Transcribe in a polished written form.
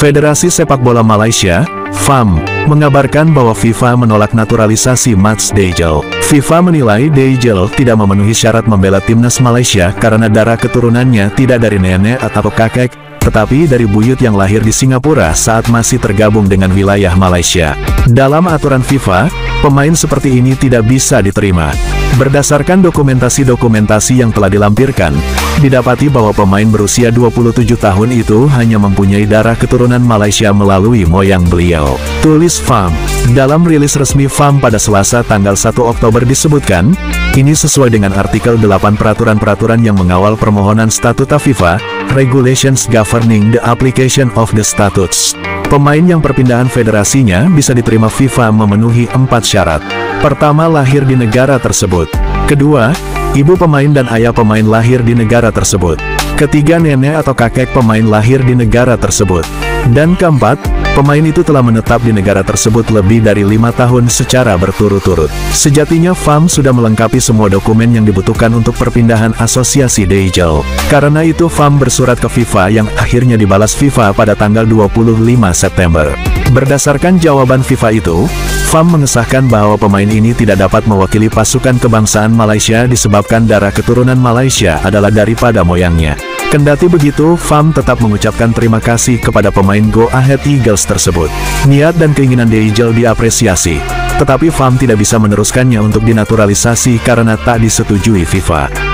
Federasi Sepak Bola Malaysia, FAM, mengabarkan bahwa FIFA menolak naturalisasi Mats Deijl. FIFA menilai Deijl tidak memenuhi syarat membela timnas Malaysia karena darah keturunannya tidak dari nenek atau kakek, tetapi dari buyut yang lahir di Singapura saat masih tergabung dengan wilayah Malaysia. Dalam aturan FIFA, pemain seperti ini tidak bisa diterima. Berdasarkan dokumentasi yang telah dilampirkan, didapati bahwa pemain berusia 27 tahun itu hanya mempunyai darah keturunan Malaysia melalui moyang beliau, tulis FAM. Dalam rilis resmi FAM pada Selasa tanggal 1 Oktober disebutkan, ini sesuai dengan artikel 8 peraturan-peraturan yang mengawal permohonan statuta FIFA, Regulations Governing the Application of the Statutes. Pemain yang perpindahan federasinya bisa diterima FIFA memenuhi 4 syarat. Pertama, lahir di negara tersebut. Kedua, ibu pemain dan ayah pemain lahir di negara tersebut. Ketiga, nenek atau kakek pemain lahir di negara tersebut. Dan keempat, pemain itu telah menetap di negara tersebut lebih dari 5 tahun secara berturut-turut. Sejatinya FAM sudah melengkapi semua dokumen yang dibutuhkan untuk perpindahan asosiasi Deijl. Karena itu FAM bersurat ke FIFA yang akhirnya dibalas FIFA pada tanggal 25 September. Berdasarkan jawaban FIFA itu, FAM mengesahkan bahwa pemain ini tidak dapat mewakili pasukan kebangsaan Malaysia disebabkan darah keturunan Malaysia adalah daripada moyangnya. Kendati begitu, FAM tetap mengucapkan terima kasih kepada pemain Go Ahead Eagles tersebut. Niat dan keinginan Deijl diapresiasi, tetapi FAM tidak bisa meneruskannya untuk dinaturalisasi karena tak disetujui FIFA.